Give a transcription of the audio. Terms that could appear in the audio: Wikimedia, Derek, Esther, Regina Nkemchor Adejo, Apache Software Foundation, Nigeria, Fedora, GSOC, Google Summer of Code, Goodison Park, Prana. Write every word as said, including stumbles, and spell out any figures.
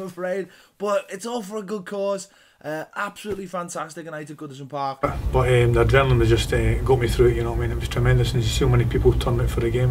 I'm afraid. But it's all for a good cause. Uh, absolutely fantastic night at Goodison Park. But um, the adrenaline was just uh, got me through it, you know what I mean? It was tremendous, and so many people turned out for the game.